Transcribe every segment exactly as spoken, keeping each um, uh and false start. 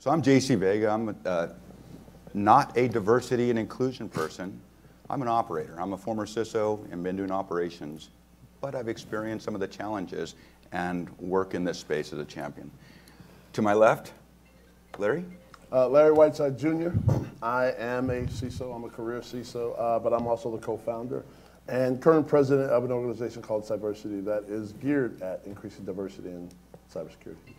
So I'm J C Vega. I'm uh, not a diversity and inclusion person. I'm an operator. I'm a former C I S O and been doing operations, but I've experienced some of the challenges and work in this space as a champion. To my left, Larry. Uh, Larry Whiteside, Junior I am a C I S O. I'm a career C I S O, uh, but I'm also the co-founder and current president of an organization called Cyversity that is geared at increasing diversity in cybersecurity.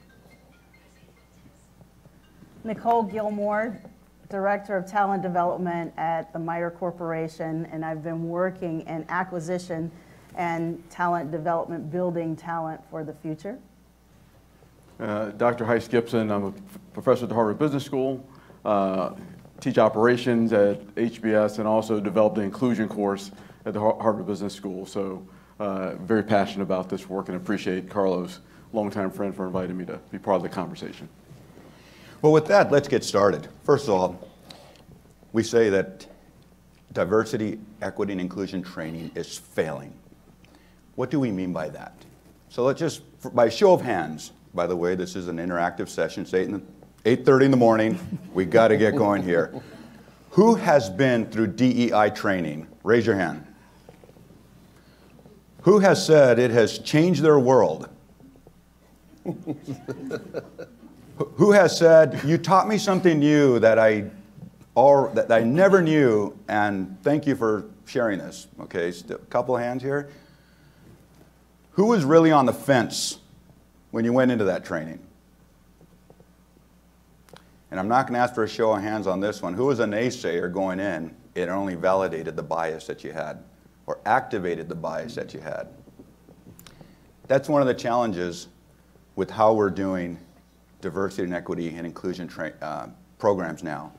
Nicole Gilmore, Director of Talent Development at the MITRE Corporation, and I've been working in acquisition and talent development, building talent for the future. Uh, Doctor Heiss Gibson, I'm a professor at the Harvard Business School, uh, teach operations at H B S, and also developed an inclusion course at the Harvard Business School, so uh, very passionate about this work and appreciate Carlos, longtime friend, for inviting me to be part of the conversation. Well, with that, let's get started. First of all, we say that diversity, equity, and inclusion training is failing. What do we mean by that? So let's just, by show of hands, by the way, this is an interactive session. It's eight thirty in the morning. We got to get going here. Who has been through D E I training? Raise your hand. Who has said it has changed their world? Who has said, you taught me something new that I, all, that I never knew, and thank you for sharing this? Okay, so a couple of hands here. Who was really on the fence when you went into that training? And I'm not going to ask for a show of hands on this one. Who was a naysayer going in? It only validated the bias that you had or activated the bias that you had. That's one of the challenges with how we're doing diversity and equity and inclusion tra uh, programs now.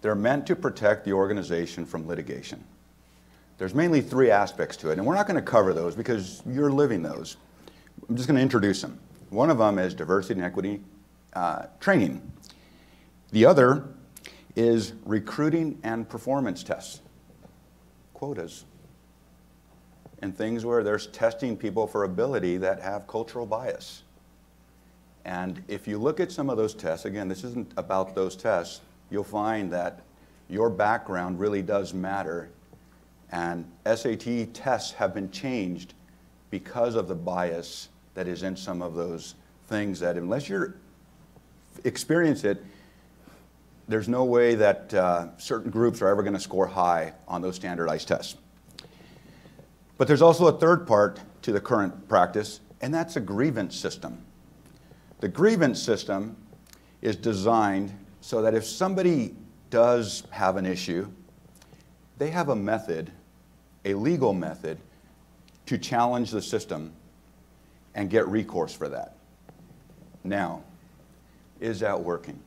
They're meant to protect the organization from litigation. There's mainly three aspects to it, and we're not going to cover those because you're living those. I'm just going to introduce them. One of them is diversity and equity uh, training. The other is recruiting and performance tests, quotas, and things where there's testing people for ability that have cultural bias. And if you look at some of those tests, again, this isn't about those tests, you'll find that your background really does matter. And S A T tests have been changed because of the bias that is in some of those things that unless you experience it, there's no way that uh, certain groups are ever going to score high on those standardized tests. But there's also a third part to the current practice, and that's a grievance system. The grievance system is designed so that if somebody does have an issue, they have a method, a legal method, to challenge the system and get recourse for that. Now, is that working?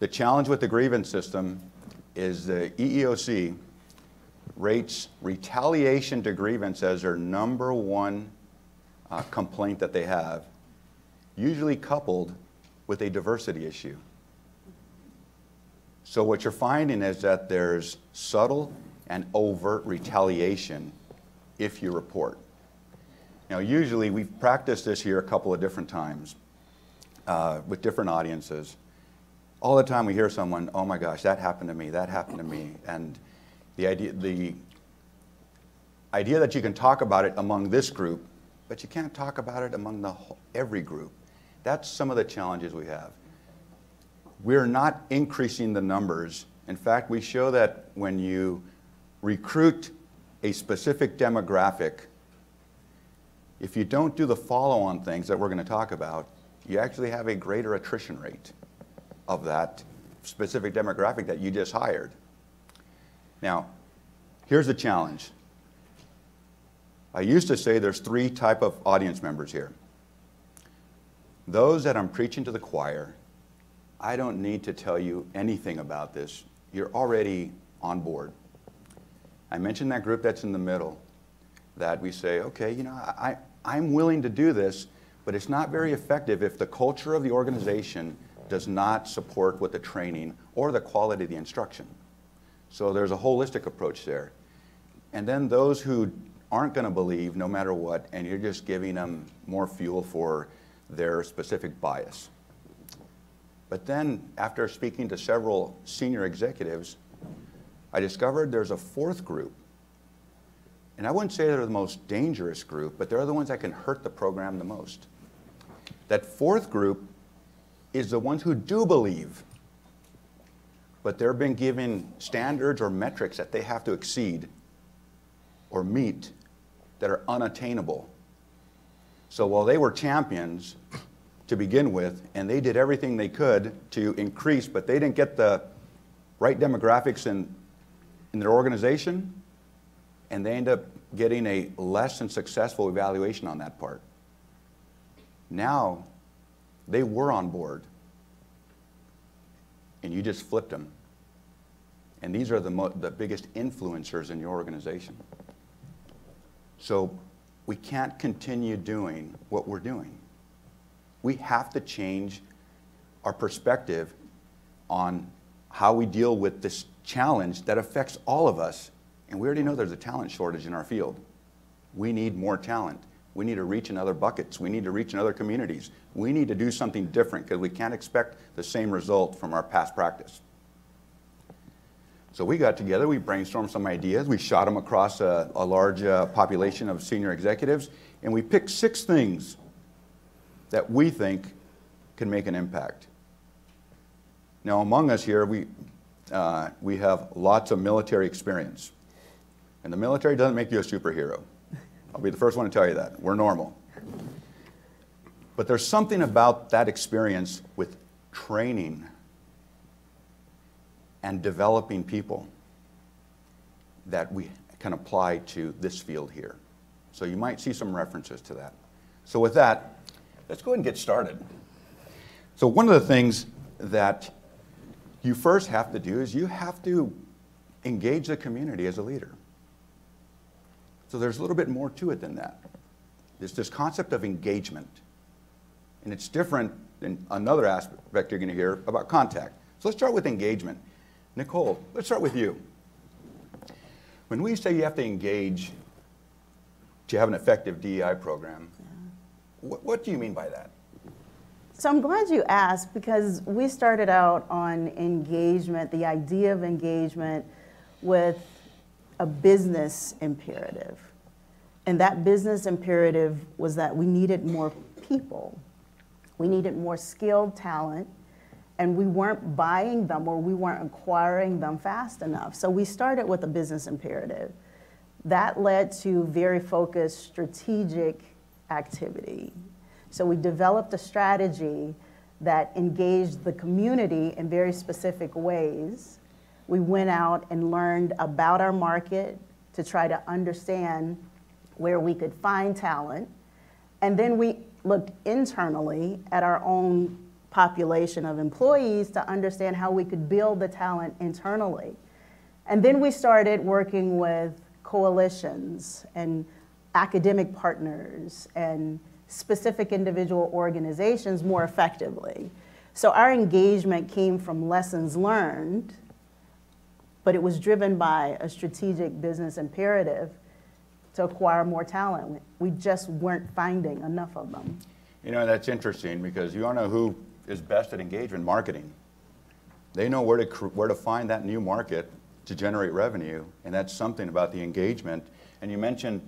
The challenge with the grievance system is the E E O C rates retaliation to grievance as their number one uh, complaint that they have, usually coupled with a diversity issue. So what you're finding is that there's subtle and overt retaliation if you report. Now usually we've practiced this here a couple of different times uh, with different audiences. All the time we hear someone, oh my gosh, that happened to me, that happened to me. And the idea, the idea that you can talk about it among this group, but you can't talk about it among the whole, every group. That's some of the challenges we have. We're not increasing the numbers. In fact, we show that when you recruit a specific demographic, if you don't do the follow-on things that we're going to talk about, you actually have a greater attrition rate of that specific demographic that you just hired. Now, here's the challenge. I used to say there's three types of audience members here. Those that I'm preaching to the choir, I don't need to tell you anything about this. You're already on board. I mentioned that group that's in the middle that we say, okay, you know, I, I'm willing to do this, but it's not very effective if the culture of the organization does not support with the training or the quality of the instruction. So there's a holistic approach there. And then those who aren't going to believe no matter what, and you're just giving them more fuel for their specific bias. But then, after speaking to several senior executives, I discovered there's a fourth group. And I wouldn't say they're the most dangerous group, but they're the ones that can hurt the program the most. That fourth group is the ones who do believe, but they're been given standards or metrics that they have to exceed or meet that are unattainable. So while they were champions to begin with, and they did everything they could to increase, but they didn't get the right demographics in, in their organization, and they end up getting a less than successful evaluation on that part. Now, they were on board, and you just flipped them. And these are the, mo the biggest influencers in your organization. So we can't continue doing what we're doing. We have to change our perspective on how we deal with this challenge that affects all of us. And we already know there's a talent shortage in our field. We need more talent. We need to reach in other buckets. We need to reach in other communities. We need to do something different because we can't expect the same result from our past practice. So we got together, we brainstormed some ideas, we shot them across a, a large uh, population of senior executives, and we picked six things that we think can make an impact. Now among us here, we, uh, we have lots of military experience. And the military doesn't make you a superhero. I'll be the first one to tell you that. We're normal. But there's something about that experience with training and developing people that we can apply to this field here. So you might see some references to that. So with that, let's go ahead and get started. So one of the things that you first have to do is you have to engage the community as a leader. So there's a little bit more to it than that. There's this concept of engagement. And it's different than another aspect you're going to hear about contact. So let's start with engagement. Nicole, let's start with you. When we say you have to engage to have an effective D E I program, what, what do you mean by that? So I'm glad you asked, because we started out on engagement, the idea of engagement, with a business imperative. And that business imperative was that we needed more people. We needed more skilled talent, and we weren't buying them or we weren't acquiring them fast enough. So we started with a business imperative. That led to very focused strategic activity. So we developed a strategy that engaged the community in very specific ways. We went out and learned about our market to try to understand where we could find talent. And then we looked internally at our own population of employees to understand how we could build the talent internally. And then we started working with coalitions and academic partners and specific individual organizations more effectively. So our engagement came from lessons learned, but it was driven by a strategic business imperative to acquire more talent. We just weren't finding enough of them. You know, that's interesting, because you don't know who is best at engagement marketing. They know where to, where to find that new market to generate revenue, and that's something about the engagement. And you mentioned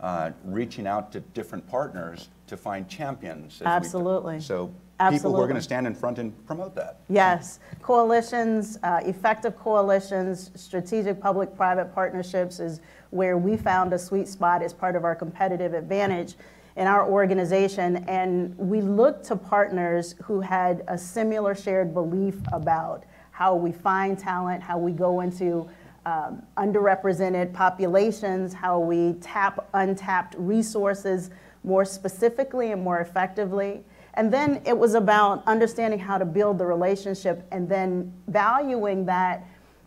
uh, reaching out to different partners to find champions. Absolutely. So. Absolutely. People who are going to stand in front and promote that. Yes. Coalitions, uh, effective coalitions, strategic public-private partnerships is where we found a sweet spot as part of our competitive advantage in our organization. And we looked to partners who had a similar shared belief about how we find talent, how we go into um, underrepresented populations, how we tap untapped resources more specifically and more effectively. And then it was about understanding how to build the relationship and then valuing that.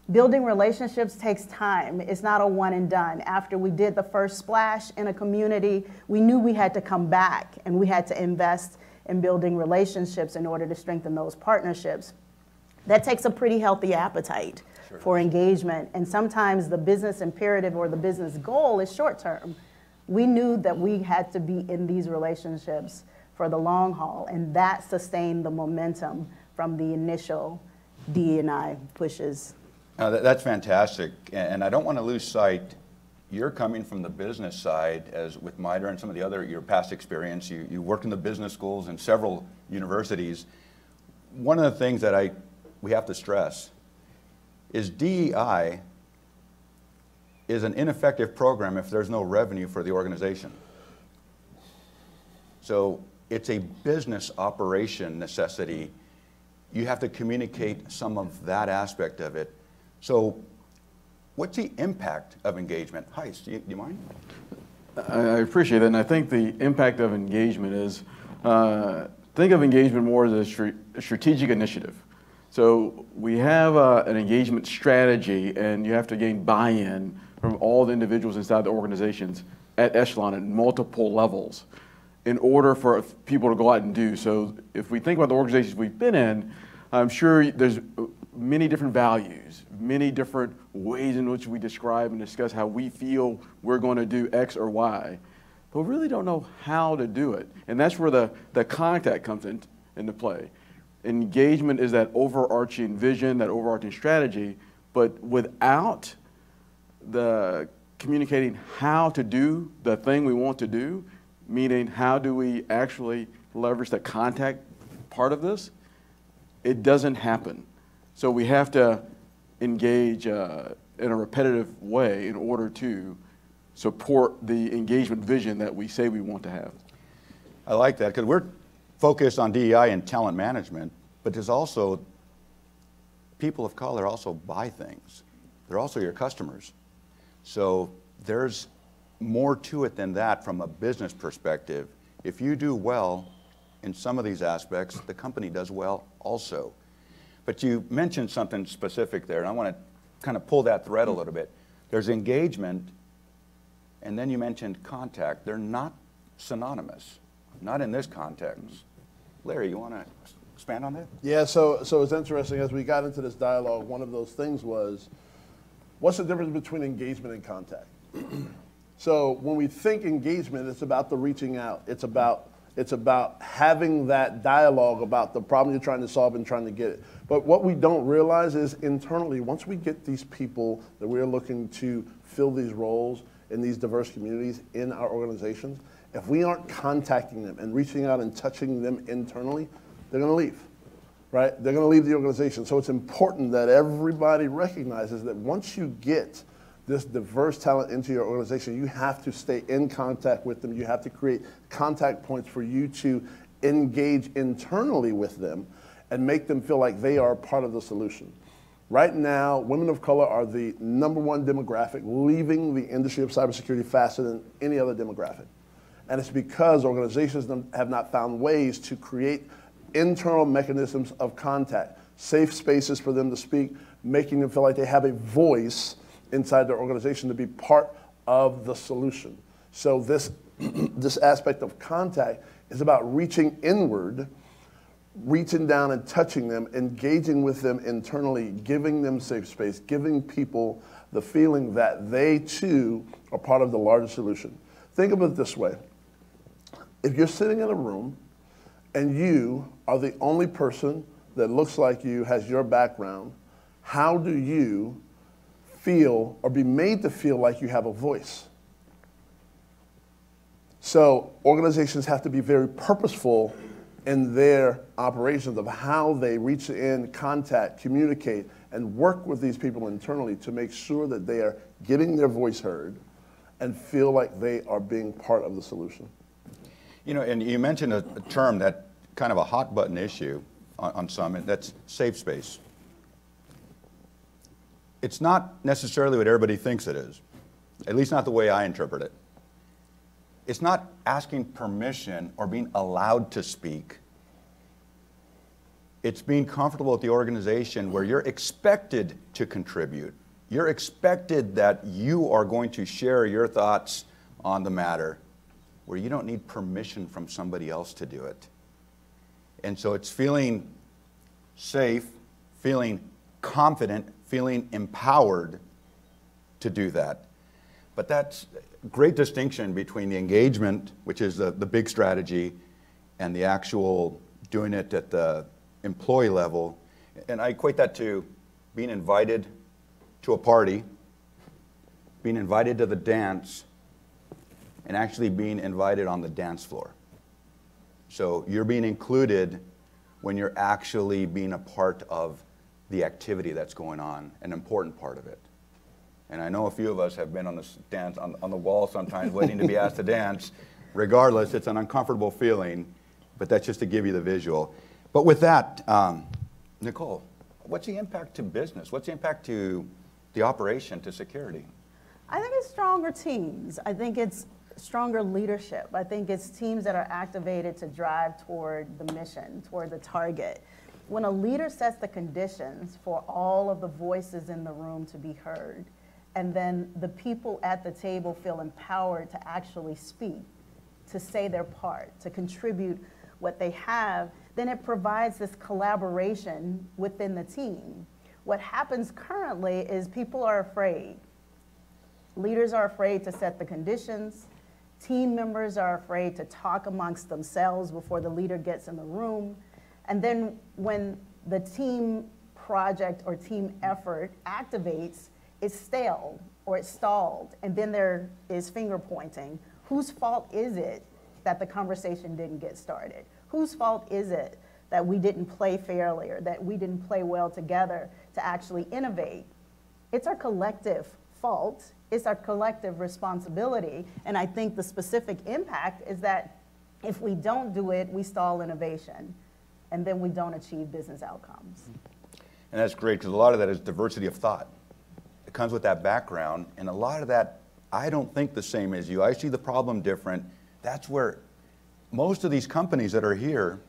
Building relationships takes time. It's not a one and done. After we did the first splash in a community, we knew we had to come back and we had to invest in building relationships in order to strengthen those partnerships. That takes a pretty healthy appetite Sure. for engagement. And sometimes the business imperative or the business goal is short term. We knew that we had to be in these relationships for the long haul, and that sustained the momentum from the initial D E I pushes. Uh, that, that's fantastic, and I don't want to lose sight. You're coming from the business side, as with MITRE and some of the other, your past experience. You, you worked in the business schools and several universities. One of the things that I, we have to stress is D E I is an ineffective program if there's no revenue for the organization. So it's a business operation necessity. You have to communicate some of that aspect of it. So what's the impact of engagement? Heist, do you, do you mind? I appreciate it, and I think the impact of engagement is, uh, think of engagement more as a strategic initiative. So we have uh, an engagement strategy, and you have to gain buy-in from all the individuals inside the organizations at echelon at multiple levels in order for people to go out and do. So if we think about the organizations we've been in, I'm sure there's many different values, many different ways in which we describe and discuss how we feel we're going to do X or Y, but we really don't know how to do it. And that's where the, the contact comes in, into play. Engagement is that overarching vision, that overarching strategy, but without the communicating how to do the thing we want to do, meaning how do we actually leverage the contact part of this, it doesn't happen. So we have to engage uh, in a repetitive way in order to support the engagement vision that we say we want to have. I like that, because we're focused on D E I and talent management, but there's also, people of color also buy things. They're also your customers. So there's more to it than that from a business perspective. If you do well in some of these aspects, the company does well also. But you mentioned something specific there, and I want to kind of pull that thread a little bit. There's engagement, and then you mentioned contact. They're not synonymous, not in this context. Larry, you want to expand on that? Yeah, so, so it's interesting. As we got into this dialogue, one of those things was, what's the difference between engagement and contact? So when we think engagement, it's about the reaching out. It's about It's about having that dialogue about the problem you're trying to solve and trying to get it. But what we don't realize is internally, once we get these people that we're looking to fill these roles in these diverse communities in our organizations, if we aren't contacting them and reaching out and touching them internally, they're going to leave, right? They're going to leave the organization. So it's important that everybody recognizes that once you get this diverse talent into your organization, you have to stay in contact with them. You have to create contact points for you to engage internally with them and make them feel like they are part of the solution. Right now, women of color are the number one demographic leaving the industry of cybersecurity faster than any other demographic. And it's because organizations have not found ways to create internal mechanisms of contact, safe spaces for them to speak, making them feel like they have a voice inside their organization to be part of the solution. So this, this aspect of contact is about reaching inward, reaching down and touching them, engaging with them internally, giving them safe space, giving people the feeling that they too are part of the larger solution. Think of it this way. If you're sitting in a room and you are the only person that looks like you, has your background, how do you feel or be made to feel like you have a voice? So organizations have to be very purposeful in their operations of how they reach in, contact, communicate, and work with these people internally to make sure that they are getting their voice heard and feel like they are being part of the solution. You know, and you mentioned a, a term that kind of a hot button issue on, on some, and that's safe space. It's not necessarily what everybody thinks it is, at least not the way I interpret it. It's not asking permission or being allowed to speak. It's being comfortable at the organization where you're expected to contribute. You're expected that you are going to share your thoughts on the matter, where you don't need permission from somebody else to do it. And so it's feeling safe, feeling confident, feeling empowered to do that. But that's a great distinction between the engagement, which is the, the big strategy, and the actual doing it at the employee level, and I equate that to being invited to a party, being invited to the dance, and actually being invited on the dance floor. So you're being included when you're actually being a part of the activity that's going on, an important part of it. And I know a few of us have been on the dance, on, on the wall sometimes waiting to be asked to dance. Regardless, it's an uncomfortable feeling, but that's just to give you the visual. But with that, um, Nicole, what's the impact to business? What's the impact to the operation, to security? I think it's stronger teams. I think it's stronger leadership. I think it's teams that are activated to drive toward the mission, toward the target. When a leader sets the conditions for all of the voices in the room to be heard, and then the people at the table feel empowered to actually speak, to say their part, to contribute what they have, then it provides this collaboration within the team. What happens currently is people are afraid. Leaders are afraid to set the conditions. Team members are afraid to talk amongst themselves before the leader gets in the room. And then when the team project or team effort activates, it's stale or it's stalled, and then there is finger pointing. Whose fault is it that the conversation didn't get started? Whose fault is it that we didn't play fairly or that we didn't play well together to actually innovate? It's our collective fault. It's our collective responsibility. And I think the specific impact is that if we don't do it, we stall innovation, and then we don't achieve business outcomes. And that's great, because a lot of that is diversity of thought. It comes with that background, and a lot of that, I don't think the same as you. I see the problem different. That's where most of these companies that are here,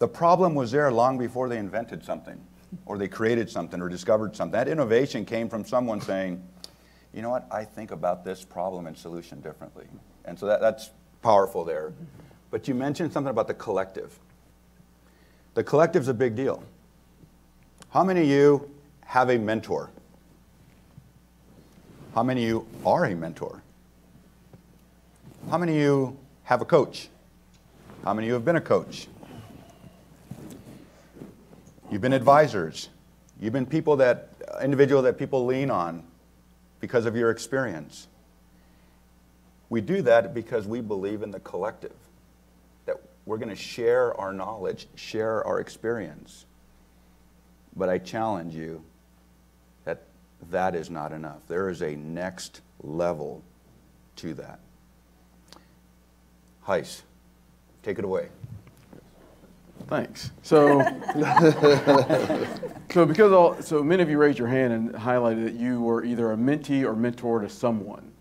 the problem was there long before they invented something or they created something or discovered something. That innovation came from someone saying, you know what, I think about this problem and solution differently. And so that, that's powerful there. But you mentioned something about the collective. The collective's a big deal. How many of you have a mentor? How many of you are a mentor? How many of you have a coach? How many of you have been a coach? You've been advisors. You've been people that, uh, individual that people lean on because of your experience. We do that because we believe in the collective, that we're going to share our knowledge, share our experience. But I challenge you, that is not enough. There is a next level to that. Heiss, take it away. Thanks. So, so because all, so many of you raised your hand and highlighted that you were either a mentee or mentor to someone,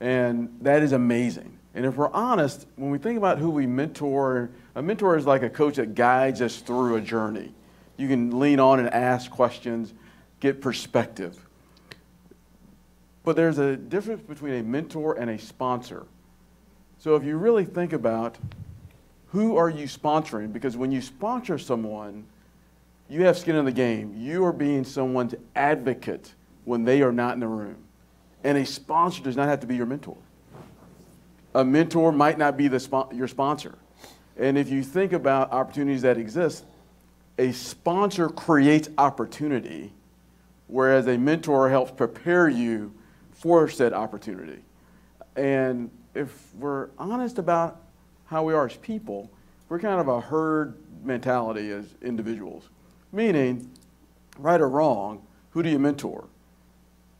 and that is amazing. And if we're honest, when we think about who we mentor, a mentor is like a coach that guides us through a journey. You can lean on and ask questions, get perspective. But there's a difference between a mentor and a sponsor. So if you really think about who are you sponsoring, because when you sponsor someone, you have skin in the game. You are being someone's advocate when they are not in the room. And a sponsor does not have to be your mentor. A mentor might not be the spo- your sponsor. And if you think about opportunities that exist, a sponsor creates opportunity, whereas a mentor helps prepare you for said opportunity. And if we're honest about how we are as people, we're kind of a herd mentality as individuals. Meaning, right or wrong, who do you mentor?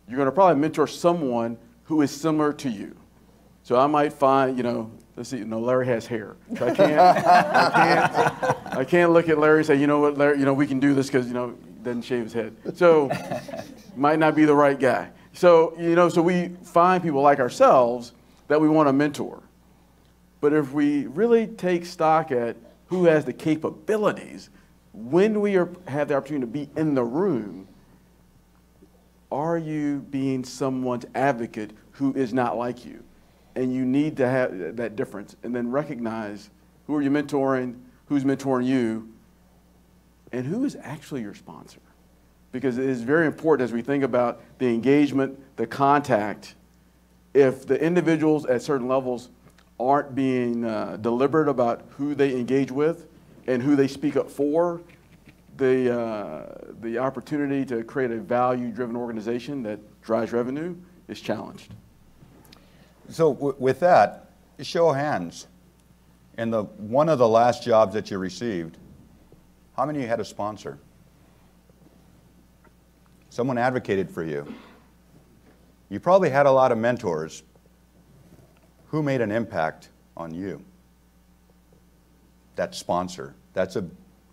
You're gonna probably mentor someone who is similar to you. So I might find, you know, let's see, no, Larry has hair. So I can't, I can't, I can't look at Larry and say, you know what, Larry, you know, we can do this because, you know, doesn't shave his head. So might not be the right guy. So, you know, so we find people like ourselves that we want to mentor. But if we really take stock at who has the capabilities, when we are, have the opportunity to be in the room, are you being someone's advocate who is not like you? And you need to have that difference and then recognize who are you mentoring, who's mentoring you, and who is actually your sponsor? Because it is very important as we think about the engagement, the contact, if the individuals at certain levels aren't being uh, deliberate about who they engage with, and who they speak up for, the, uh, the opportunity to create a value-driven organization that drives revenue is challenged. So w with that, show of hands. In the, one of the last jobs that you received, how many of you had a sponsor? Someone advocated for you. You probably had a lot of mentors. Who made an impact on you? That sponsor. That's a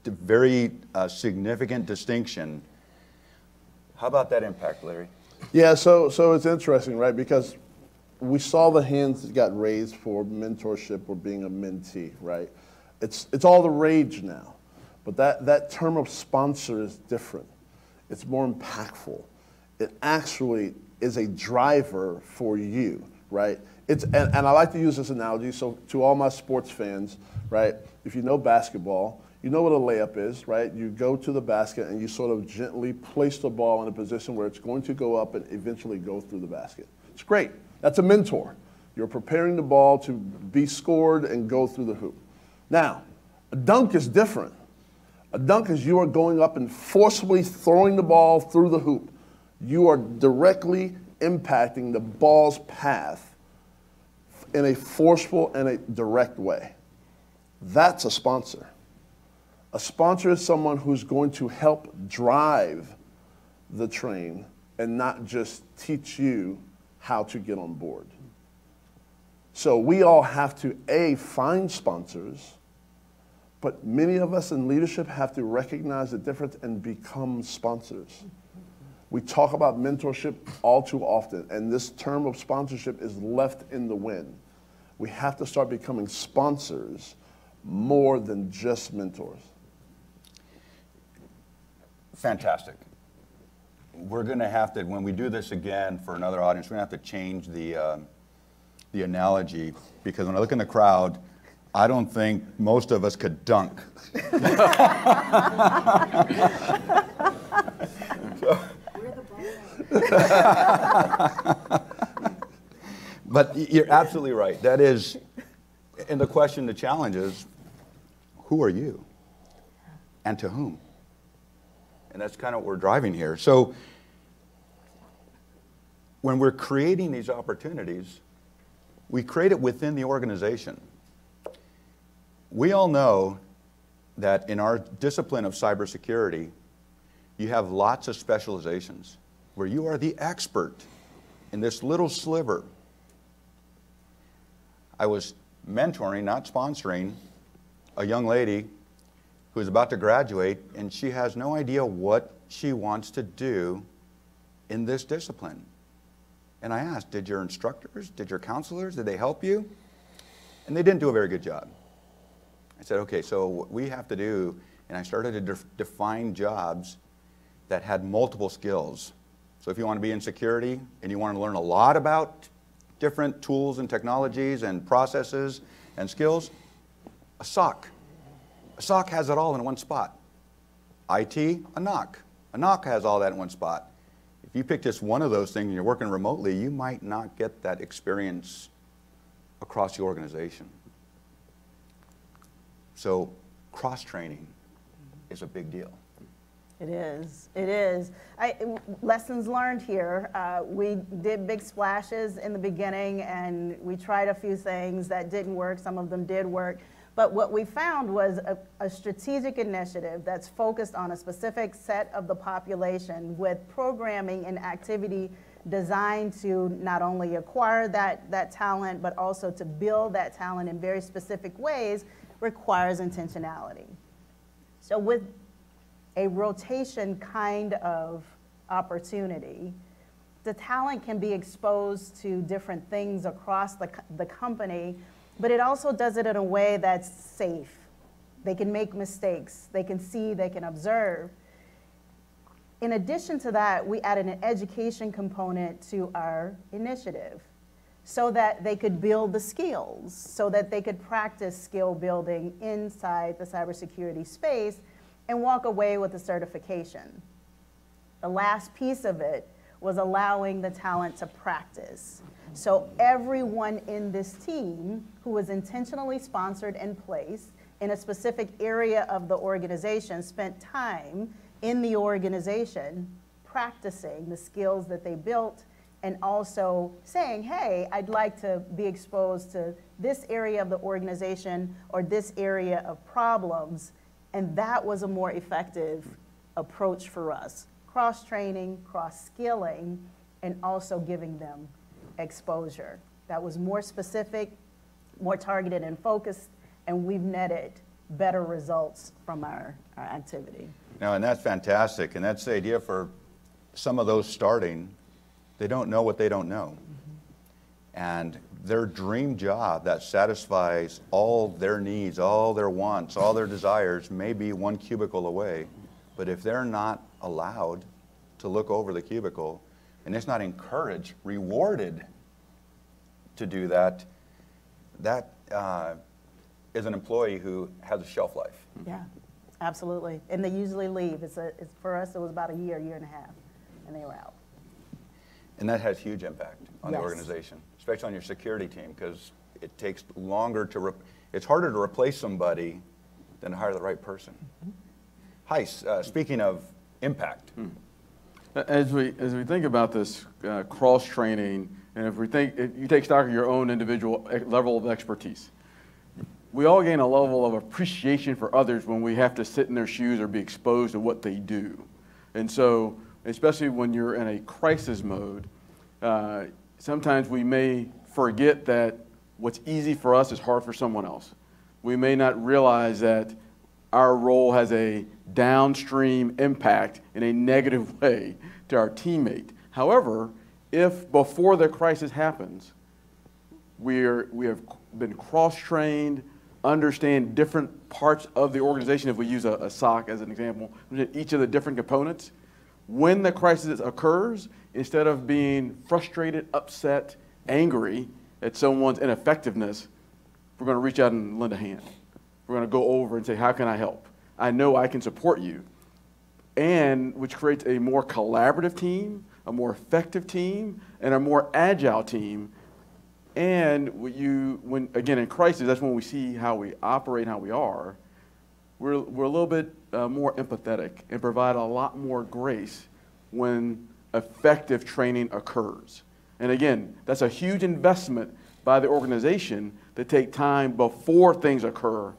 very uh, significant distinction. How about that impact, Larry? Yeah, so, so it's interesting, right? Because we saw the hands that got raised for mentorship or being a mentee, right? It's, it's all the rage now. But that, that term of sponsor is different. It's more impactful. It actually is a driver for you, right? It's, and, and I like to use this analogy, so to all my sports fans, right, if you know basketball, you know what a layup is, right? You go to the basket and you sort of gently place the ball in a position where it's going to go up and eventually go through the basket. It's great. That's a mentor. You're preparing the ball to be scored and go through the hoop. Now, a dunk is different. A dunk is you are going up and forcibly throwing the ball through the hoop. You are directly impacting the ball's path in a forceful and a direct way. That's a sponsor. A sponsor is someone who's going to help drive the train and not just teach you how to get on board. So we all have to, A, find sponsors, but many of us in leadership have to recognize the difference and become sponsors. We talk about mentorship all too often, and this term of sponsorship is left in the wind. We have to start becoming sponsors more than just mentors. Fantastic. We're going to have to, when we do this again for another audience, we're going to have to change the, uh, the analogy, because when I look in the crowd, I don't think most of us could dunk. We're the But you're absolutely right. That is, and the question, the challenge is, who are you and to whom? And that's kind of what we're driving here. So when we're creating these opportunities, we create it within the organization. We all know that in our discipline of cybersecurity, you have lots of specializations where you are the expert in this little sliver. I was mentoring, not sponsoring, a young lady who's about to graduate, and she has no idea what she wants to do in this discipline. And I asked, did your instructors, did your counselors, did they help you? And they didn't do a very good job. I said, okay, so what we have to do, and I started to def define jobs that had multiple skills. So if you want to be in security and you want to learn a lot about different tools and technologies and processes and skills, a S O C. A S O C has it all in one spot. I T, a N O C. A N O C has all that in one spot. If you pick just one of those things and you're working remotely, you might not get that experience across the organization. So cross-training is a big deal. It is. It is. I, lessons learned here. Uh, we did big splashes in the beginning, and we tried a few things that didn't work. Some of them did work. But what we found was a, a strategic initiative that's focused on a specific set of the population with programming and activity designed to not only acquire that, that talent, but also to build that talent in very specific ways requires intentionality. So with a rotation kind of opportunity, the talent can be exposed to different things across the, the company, but it also does it in a way that's safe. They can make mistakes. They can see, they can observe. In addition to that, we added an education component to our initiative so that they could build the skills, so that they could practice skill building inside the cybersecurity space and walk away with a certification. The last piece of it was allowing the talent to practice. So everyone in this team who was intentionally sponsored and placed in a specific area of the organization spent time in the organization practicing the skills that they built, and also saying, hey, I'd like to be exposed to this area of the organization or this area of problems. And that was a more effective approach for us. Cross-training, cross-skilling, and also giving them exposure. That was more specific, more targeted and focused, and we've netted better results from our, our activity. Now, and that's fantastic, and that's the idea for some of those starting. They don't know what they don't know. Mm-hmm. And their dream job that satisfies all their needs, all their wants, all their desires may be one cubicle away. But if they're not allowed to look over the cubicle, and it's not encouraged, rewarded to do that, that uh, is an employee who has a shelf life. Yeah, absolutely. And they usually leave. It's a, it's, for us, it was about a year, year and a half, and they were out. And that has huge impact on yes. the organization, especially on your security team, because it takes longer to, re it's harder to replace somebody than to hire the right person. Mm-hmm. Heiss, uh, speaking of impact. Hmm. As we, as we think about this uh, cross-training, and if we think, if you take stock of your own individual level of expertise, we all gain a level of appreciation for others when we have to sit in their shoes or be exposed to what they do. And so, especially when you're in a crisis mode, uh, sometimes we may forget that what's easy for us is hard for someone else. We may not realize that our role has a downstream impact in a negative way to our teammate. However, if before the crisis happens, we're, we have been cross-trained, understand different parts of the organization, if we use a, a S O C as an example, each of the different components, when the crisis occurs, instead of being frustrated, upset, angry at someone's ineffectiveness, we're going to reach out and lend a hand. We're going to go over and say, how can I help? I know I can support you. And which creates a more collaborative team, a more effective team, and a more agile team. And you, when, again, in crisis, that's when we see how we operate, how we are. We're, we're a little bit uh, more empathetic and provide a lot more grace when effective training occurs. And again, that's a huge investment by the organization to take time before things occur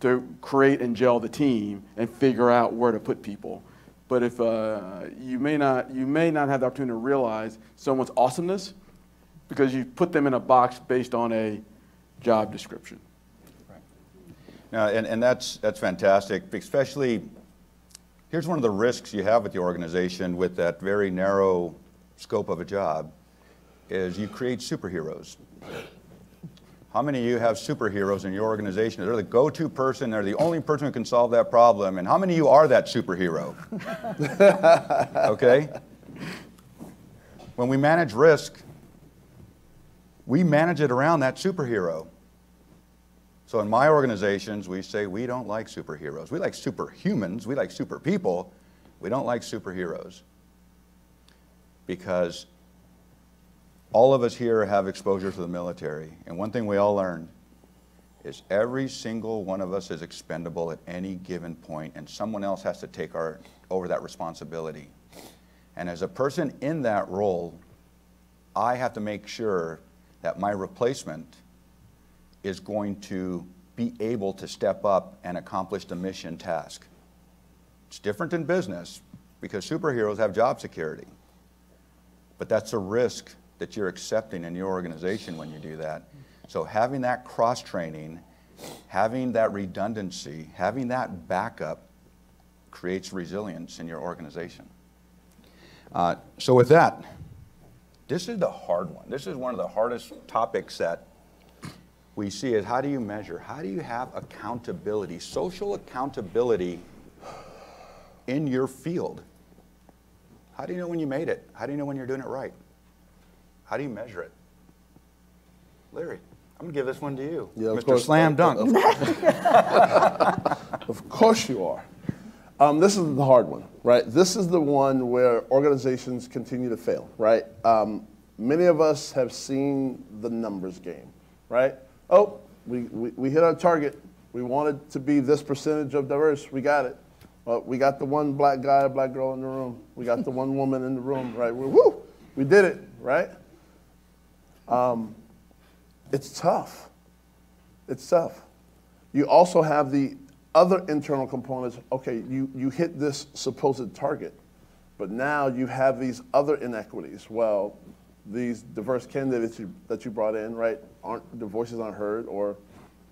to create and gel the team and figure out where to put people. But if uh, you may not, you may not have the opportunity to realize someone's awesomeness because you put them in a box based on a job description. Uh, and, and that's, that's fantastic, especially, here's one of the risks you have with the organization with that very narrow scope of a job, is you create superheroes. How many of you have superheroes in your organization? They're the go-to person, they're the only person who can solve that problem, and how many of you are that superhero? Okay? When we manage risk, we manage it around that superhero. So in my organizations, we say we don't like superheroes. We like superhumans, we like super people. We don't like superheroes. Because all of us here have exposure to the military. And one thing we all learned is every single one of us is expendable at any given point, and someone else has to take our, over that responsibility. And as a person in that role, I have to make sure that my replacement is going to be able to step up and accomplish the mission task. It's different in business because superheroes have job security. But that's a risk that you're accepting in your organization when you do that. So having that cross-training, having that redundancy, having that backup creates resilience in your organization. Uh, so with that, this is the hard one. This is one of the hardest topics that we see is how do you measure, how do you have accountability, social accountability in your field? How do you know when you made it? How do you know when you're doing it right? How do you measure it? Larry, I'm gonna give this one to you. Yeah, Mister Course, Slam Dunk. Of, of course you are. Um, this is the hard one, right? This is the one where organizations continue to fail, right? Um, many of us have seen the numbers game, right? Oh, we, we, we hit our target, We wanted to be this percentage of diverse. We got it. Uh, we got the one black guy or black girl in the room. We got the one woman in the room, right? We're, woo, we did it, right? Um, it's tough. It's tough. You also have the other internal components. Okay, you, you hit this supposed target, but now you have these other inequities. Well, these diverse candidates you, that you brought in, right, aren't, their voices aren't heard, or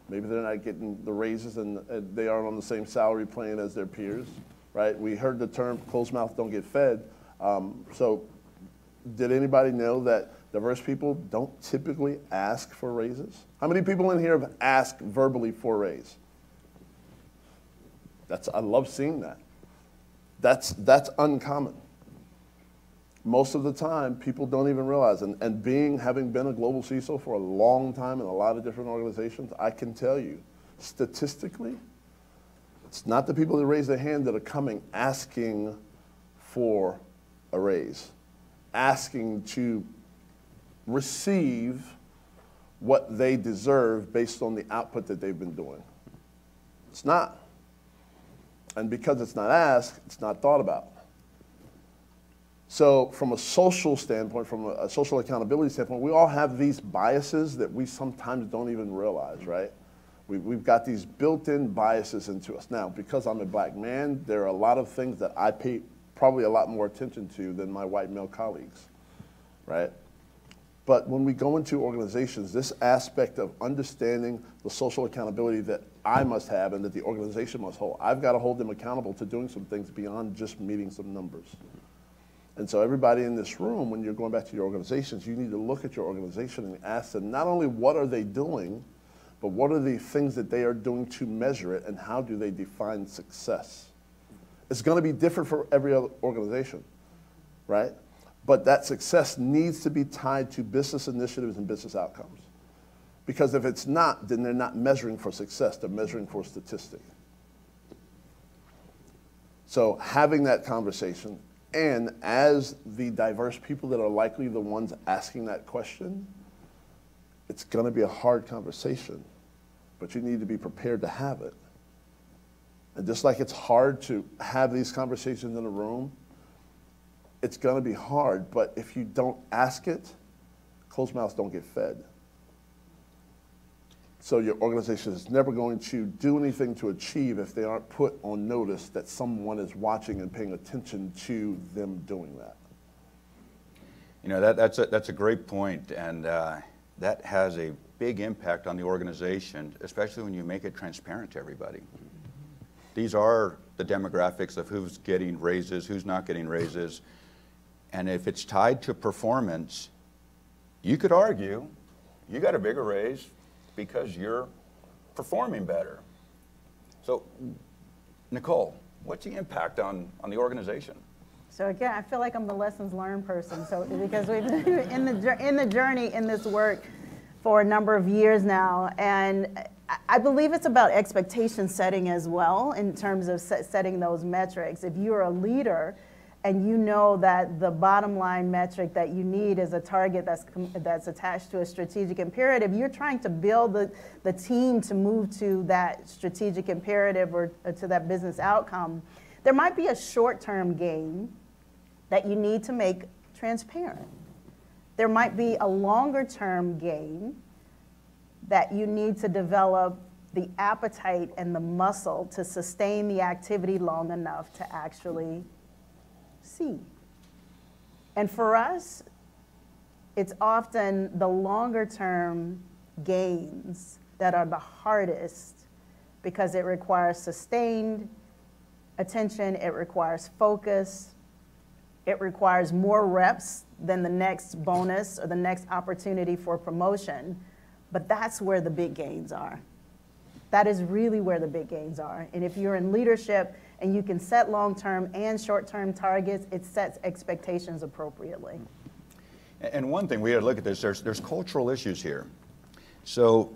maybe they're not getting the raises and they aren't on the same salary plan as their peers, right? We heard the term closed mouth don't get fed. Um, so did anybody know that diverse people don't typically ask for raises? How many people in here have asked verbally for a raise? That's, I love seeing that. That's, that's uncommon. Most of the time, people don't even realize, and, and being, having been a global C I S O for a long time in a lot of different organizations, I can tell you, statistically, it's not the people that raise their hand that are coming asking for a raise, asking to receive what they deserve based on the output that they've been doing. It's not. And because it's not asked, it's not thought about. So from a social standpoint, from a social accountability standpoint, we all have these biases that we sometimes don't even realize, right? We, we've got these built-in biases into us. Now, because I'm a black man, there are a lot of things that I pay probably a lot more attention to than my white male colleagues, right? But when we go into organizations, this aspect of understanding the social accountability that I must have and that the organization must hold, I've got to hold them accountable to doing some things beyond just meeting some numbers. And so everybody in this room, when you're going back to your organizations, you need to look at your organization and ask them not only what are they doing, but what are the things that they are doing to measure it and how do they define success? It's going to be different for every other organization, right? But that success needs to be tied to business initiatives and business outcomes. Because if it's not, then they're not measuring for success, they're measuring for statistic. So having that conversation, and as the diverse people that are likely the ones asking that question, it's going to be a hard conversation, but you need to be prepared to have it. And just like it's hard to have these conversations in a room, it's going to be hard, but if you don't ask it, closed mouths don't get fed. So your organization is never going to do anything to achieve if they aren't put on notice that someone is watching and paying attention to them doing that. You know, that, that's, a, that's a great point, and uh, that has a big impact on the organization, especially when you make it transparent to everybody. These are the demographics of who's getting raises, who's not getting raises, and if it's tied to performance, you could argue you got a bigger raise because you're performing better. So, Nicole, what's the impact on, on the organization? So again, I feel like I'm the lessons learned person, so because we've been in the, in the journey in this work for a number of years now, and I believe it's about expectation setting as well in terms of set, setting those metrics. If you're a leader and you know that the bottom line metric that you need is a target that's, that's attached to a strategic imperative, you're trying to build the, the team to move to that strategic imperative or, or to that business outcome. There might be a short-term gain that you need to make transparent. There might be a longer-term gain that you need to develop the appetite and the muscle to sustain the activity long enough to actually see. And for us, it's often the longer term gains that are the hardest because it requires sustained attention, it requires focus, it requires more reps than the next bonus or the next opportunity for promotion. But that's where the big gains are. That is really where the big gains are. And if you're in leadership and you can set long-term and short-term targets, it sets expectations appropriately. And one thing we had to look at this, there's, there's cultural issues here. So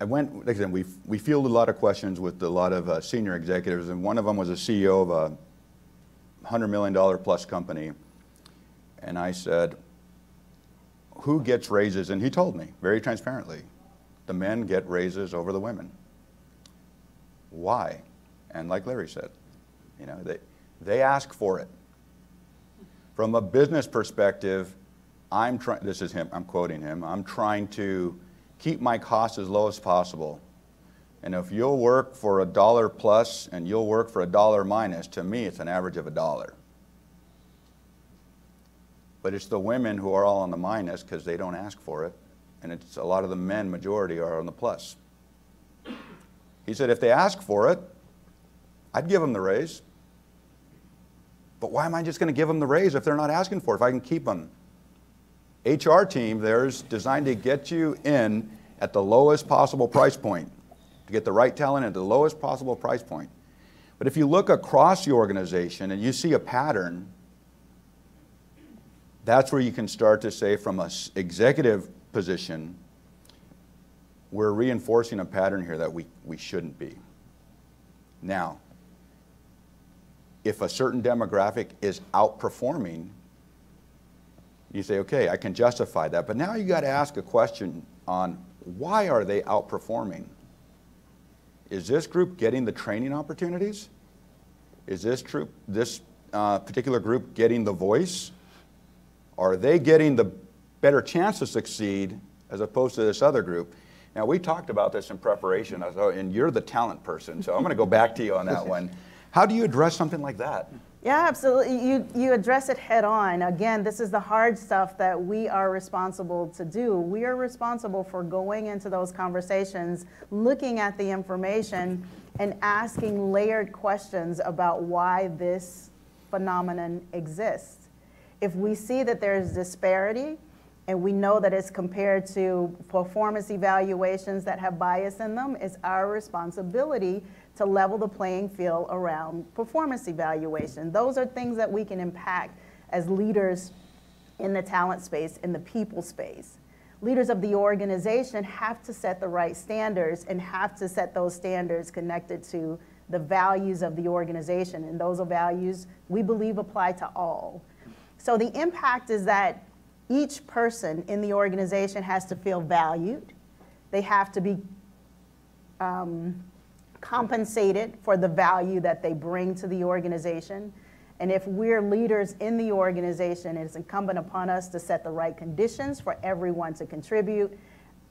I went, like I said, we, we fielded a lot of questions with a lot of uh, senior executives, and one of them was a C E O of a one hundred million dollar plus company. And I said, who gets raises? And he told me very transparently. the men get raises over the women. Why? And like Larry said, you know, they, they ask for it. From a business perspective, I'm trying, this is him, I'm quoting him, I'm trying to keep my costs as low as possible. And if you'll work for a dollar plus and you'll work for a dollar minus, to me it's an average of a dollar. But it's the women who are all on the minus because they don't ask for it. And it's a lot of the men, majority, are on the plus. He said, if they ask for it, I'd give them the raise. But why am I just going to give them the raise if they're not asking for it, if I can keep them? H R team there's designed to get you in at the lowest possible price point, to get the right talent at the lowest possible price point. But if you look across the organization and you see a pattern, that's where you can start to say from an executive position, we're reinforcing a pattern here that we, we shouldn't be. Now, if a certain demographic is outperforming, you say, okay, I can justify that. But now you got to ask a question on why are they outperforming? Is this group getting the training opportunities? Is this, troop, this uh, particular group getting the voice? Are they getting the better chance to succeed as opposed to this other group? Now, we talked about this in preparation, and you're the talent person, so I'm going to go back to you on that one. How do you address something like that? Yeah, absolutely. You, you address it head on. Again, this is the hard stuff that we are responsible to do. We are responsible for going into those conversations, looking at the information, and asking layered questions about why this phenomenon exists. If we see that there's disparity, and we know that it's compared to performance evaluations that have bias in them, it's our responsibility to level the playing field around performance evaluation. Those are things that we can impact as leaders in the talent space, in the people space. Leaders of the organization have to set the right standards and have to set those standards connected to the values of the organization. And those are values we believe apply to all. So the impact is that each person in the organization has to feel valued. They have to be um, compensated for the value that they bring to the organization. And if we're leaders in the organization, it's incumbent upon us to set the right conditions for everyone to contribute,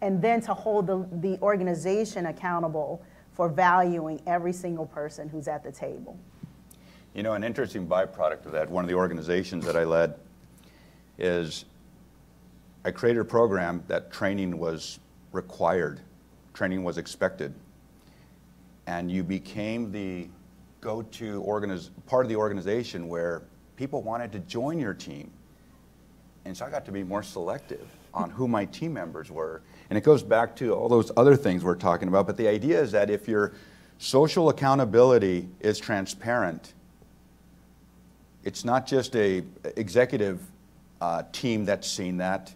and then to hold the, the organization accountable for valuing every single person who's at the table. You know, an interesting byproduct of that, one of the organizations that I led, is I created a program that training was required, training was expected, and you became the go-to part of the organization where people wanted to join your team. And so I got to be more selective on who my team members were. And it goes back to all those other things we're talking about, but the idea is that if your social accountability is transparent, it's not just a executive Uh, team that's seen that.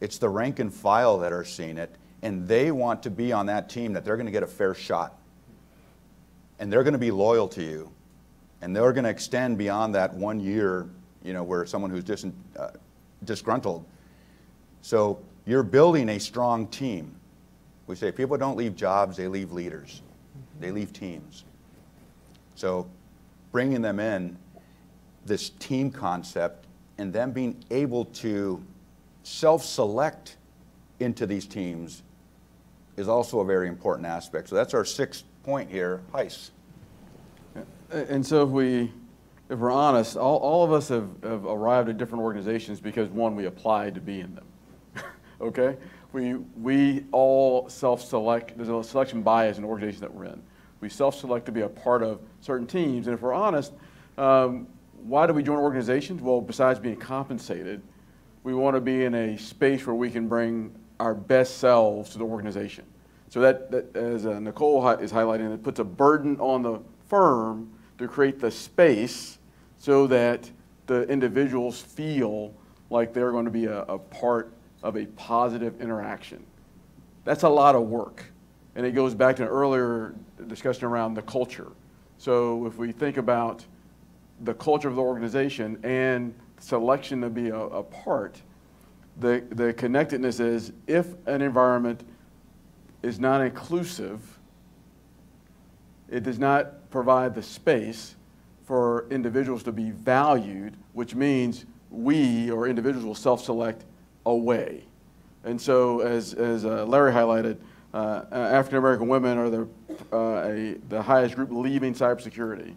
It's the rank and file that are seeing it, and they want to be on that team that they're going to get a fair shot. And they're going to be loyal to you. And they're going to extend beyond that one year, you know, where someone who's dis uh, disgruntled. So you're building a strong team. We say people don't leave jobs, they leave leaders. Mm-hmm. They leave teams. So bringing them in, this team concept, and them being able to self-select into these teams is also a very important aspect. So that's our sixth point here, Heiss. And so if, we, if we're honest, all, all of us have, have arrived at different organizations because, one, we applied to be in them, okay? We, we all self-select. There's a selection bias in the organization that we're in. We self-select to be a part of certain teams, and if we're honest, um, why do we join organizations? Well, besides being compensated, we want to be in a space where we can bring our best selves to the organization. So that, that as uh, Nicole is highlighting, it puts a burden on the firm to create the space so that the individuals feel like they're going to be a, a part of a positive interaction. That's a lot of work. And it goes back to an earlier discussion around the culture. So if we think about the culture of the organization and selection to be a, a part, the, the connectedness is if an environment is not inclusive. It does not provide the space for individuals to be valued, which means we or individuals will self-select away. And so as, as uh, Larry highlighted, uh, African-American women are the, uh, a, the highest group leaving cybersecurity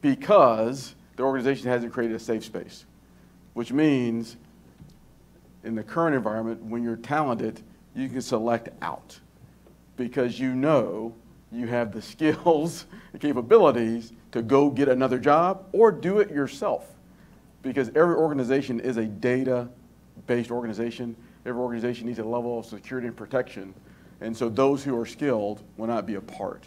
because the organization hasn't created a safe space, which means in the current environment, when you're talented, you can select out because you know you have the skills and capabilities to go get another job or do it yourself, because every organization is a data-based organization. Every organization needs a level of security and protection. And so those who are skilled will not be a part.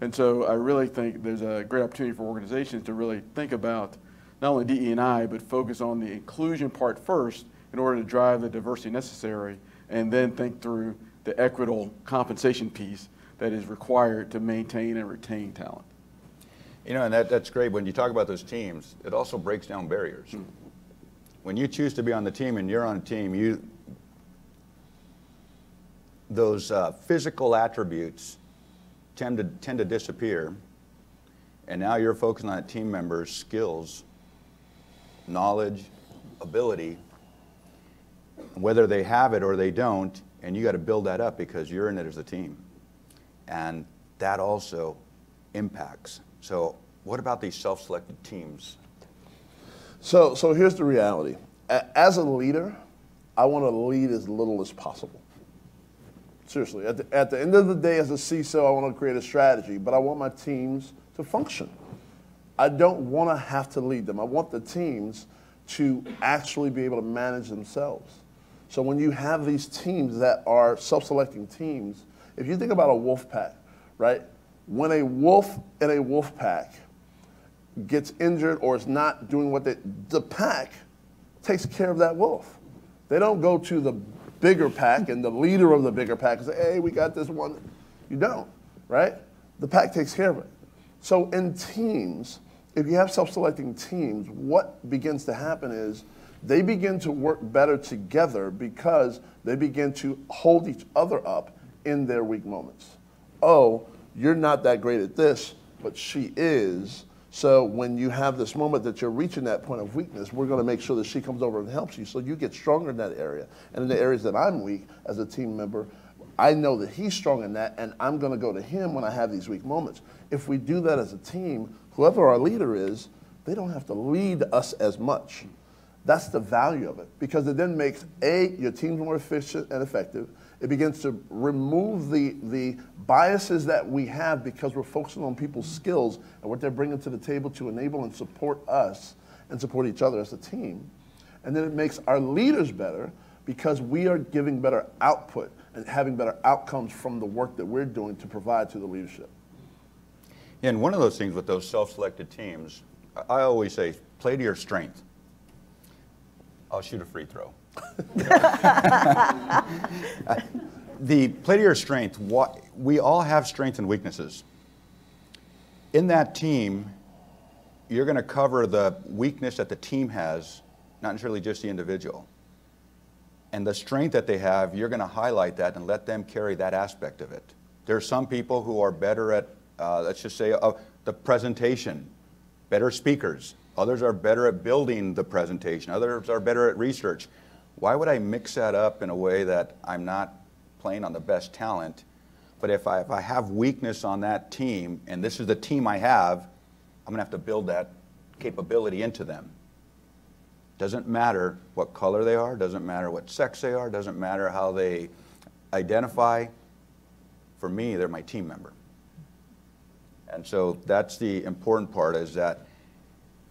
And so I really think there's a great opportunity for organizations to really think about not only D E I, but focus on the inclusion part first in order to drive the diversity necessary, and then think through the equitable compensation piece that is required to maintain and retain talent. You know, and that, that's great. When you talk about those teams, it also breaks down barriers. Mm-hmm. When you choose to be on the team and you're on a team, you those uh, physical attributes tend to, tend to disappear, and now you're focusing on a team member's skills, knowledge, ability, whether they have it or they don't, and you got to build that up because you're in it as a team. And that also impacts. So what about these self-selected teams? So, so here's the reality. As a leader, I want to lead as little as possible. Seriously, at the, at the end of the day, as a C I S O, I want to create a strategy, but I want my teams to function. I don't want to have to lead them. I want the teams to actually be able to manage themselves. So when you have these teams that are self-selecting teams, if you think about a wolf pack, right? When a wolf in a wolf pack gets injured or is not doing what they, the pack takes care of that wolf. They don't go to the bigger pack and the leader of the bigger pack and say, hey, we got this one. You don't, right? The pack takes care of it. So in teams, if you have self-selecting teams, what begins to happen is they begin to work better together because they begin to hold each other up in their weak moments. Oh, you're not that great at this, but she is. So when you have this moment that you're reaching that point of weakness, we're going to make sure that she comes over and helps you so you get stronger in that area. And in the areas that I'm weak as a team member, I know that he's strong in that, and I'm going to go to him when I have these weak moments. If we do that as a team, whoever our leader is, they don't have to lead us as much. That's the value of it, because it then makes, A, your teams more efficient and effective. It begins to remove the, the biases that we have because we're focusing on people's skills and what they're bringing to the table to enable and support us and support each other as a team. And then it makes our leaders better because we are giving better output and having better outcomes from the work that we're doing to provide to the leadership. And one of those things with those self-selected teams, I always say, play to your strength. I'll shoot a free throw. The play to your strength, what, we all have strengths and weaknesses. In that team, you're going to cover the weakness that the team has, not necessarily just the individual. And the strength that they have, you're going to highlight that and let them carry that aspect of it. There are some people who are better at, uh, let's just say, uh, the presentation, better speakers. Others are better at building the presentation. Others are better at research. Why would I mix that up in a way that I'm not playing on the best talent? But if I, if I have weakness on that team, and this is the team I have, I'm going to have to build that capability into them. Doesn't matter what color they are. Doesn't matter what sex they are. Doesn't matter how they identify. For me, they're my team member. And so that's the important part, is that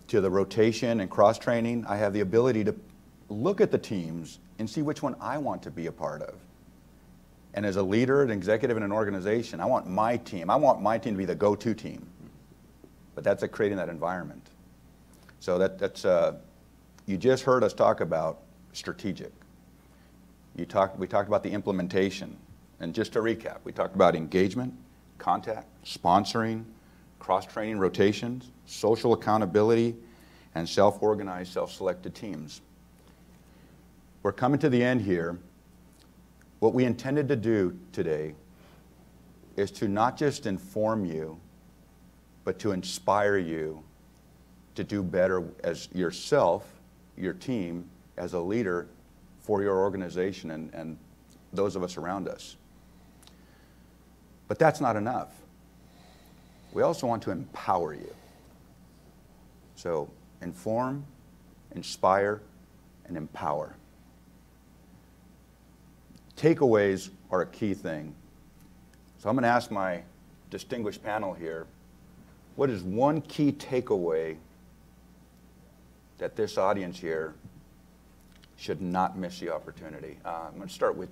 to the rotation and cross-training, I have the ability to look at the teams and see which one I want to be a part of. And as a leader, an executive in an organization, I want my team, I want my team to be the go-to team. But that's a creating that environment. So that, that's, uh, you just heard us talk about strategic. You talked, we talked about the implementation. And just to recap, we talked about engagement, contact, sponsoring, cross-training rotations, social accountability, and self-organized, self-selected teams. We're coming to the end here. What we intended to do today is to not just inform you, but to inspire you to do better as yourself, your team, as a leader for your organization and, and those of us around us. But that's not enough. We also want to empower you. So inform, inspire, and empower. Takeaways are a key thing. So I'm going to ask my distinguished panel here, what is one key takeaway that this audience here should not miss the opportunity? Uh, I'm going to start with,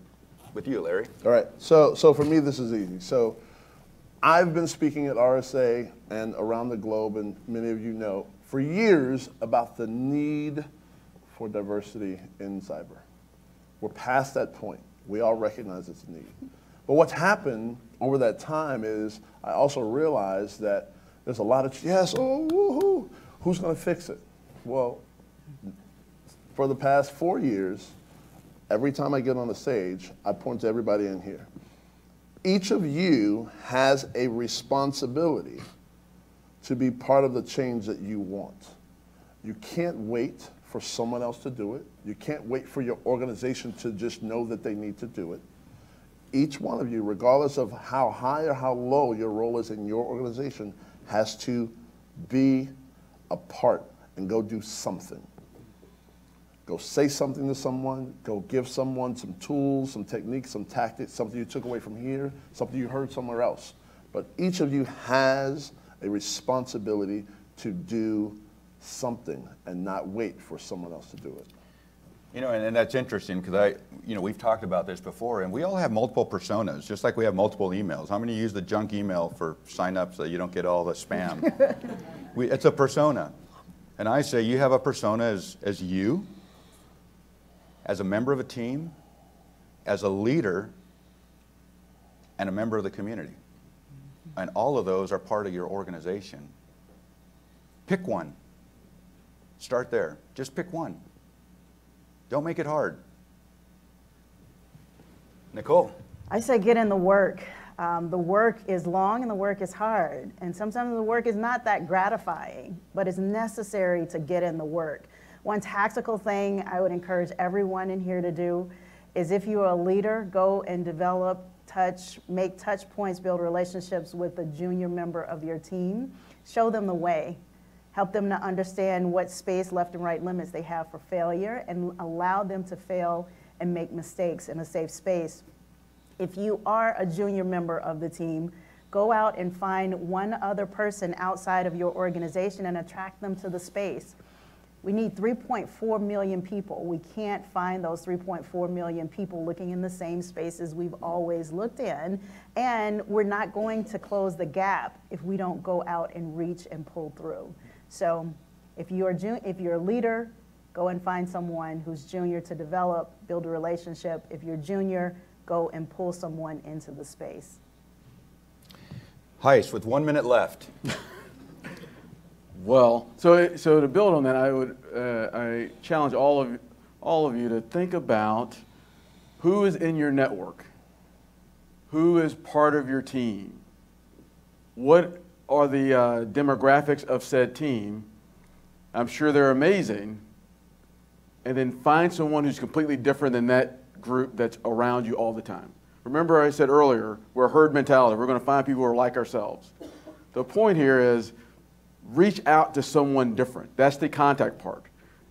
with you, Larry. All right. So, so for me, this is easy. So I've been speaking at R S A and around the globe, and many of you know, for years about the need for diversity in cyber. We're past that point. We all recognize it's a need. But what's happened over that time is I also realized that there's a lot of, yes, oh, woohoo, who's going to fix it? Well, for the past four years, every time I get on the stage, I point to everybody in here. Each of you has a responsibility to be part of the change that you want. You can't wait for someone else to do it. You can't wait for your organization to just know that they need to do it. Each one of you, regardless of how high or how low your role is in your organization, has to be a part and go do something. Go say something to someone, go give someone some tools, some techniques, some tactics, something you took away from here, something you heard somewhere else. But each of you has a responsibility to do something and not wait for someone else to do it. You know, and, and that's interesting because I, you know, we've talked about this before, and we all have multiple personas, just like we have multiple emails. How many use the junk email for sign-ups so you don't get all the spam? we, it's a persona. And I say you have a persona as, as you, as a member of a team, as a leader, and a member of the community. And all of those are part of your organization. Pick one. Start there. Just pick one. Don't make it hard. Nicole. I say get in the work. Um, the work is long and the work is hard. And sometimes the work is not that gratifying, but it's necessary to get in the work. One tactical thing I would encourage everyone in here to do is if you are a leader, go and develop, touch, make touch points, build relationships with the junior member of your team. Show them the way. Help them to understand what space, left and right limits they have for failure, and allow them to fail and make mistakes in a safe space. If you are a junior member of the team, go out and find one other person outside of your organization and attract them to the space. We need three point four million people. We can't find those three point four million people looking in the same spaces we've always looked in, and we're not going to close the gap if we don't go out and reach and pull through. So if you're, if you're a leader, go and find someone who's junior to develop, build a relationship. If you're junior, go and pull someone into the space. Heist, with one minute left. Well, so, so to build on that, I would uh, I challenge all of, all of you to think about who is in your network, who is part of your team, what are the uh, demographics of said team. I'm sure they're amazing, and then find someone who's completely different than that group that's around you all the time. Remember I said earlier, we're a herd mentality. We're going to find people who are like ourselves. The point here is, reach out to someone different. That's the contact part.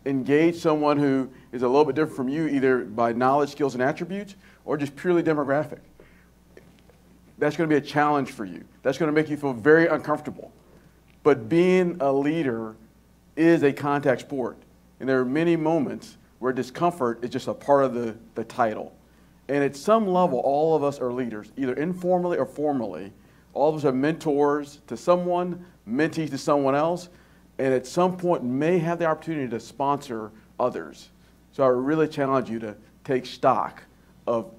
Engage someone who is a little bit different from you, either by knowledge, skills, and attributes, or just purely demographic. That's going to be a challenge for you. That's going to make you feel very uncomfortable. But being a leader is a contact sport. And there are many moments where discomfort is just a part of the, the title. And at some level, all of us are leaders, either informally or formally. All of us are mentors to someone, mentees to someone else, and at some point may have the opportunity to sponsor others. So I really challenge you to take stock of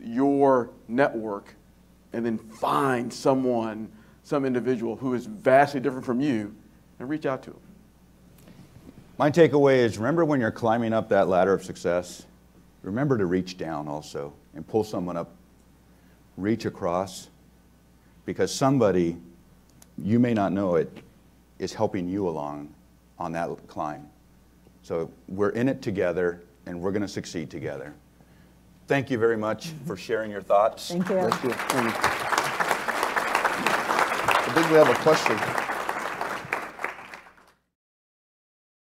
your network and then find someone, some individual who is vastly different from you and reach out to them. My takeaway is remember when you're climbing up that ladder of success, remember to reach down also and pull someone up, reach across, because somebody, you may not know it, is helping you along on that climb. So we're in it together, and we're going to succeed together. Thank you very much for sharing your thoughts. Thank you. Thank you. I think we have a question.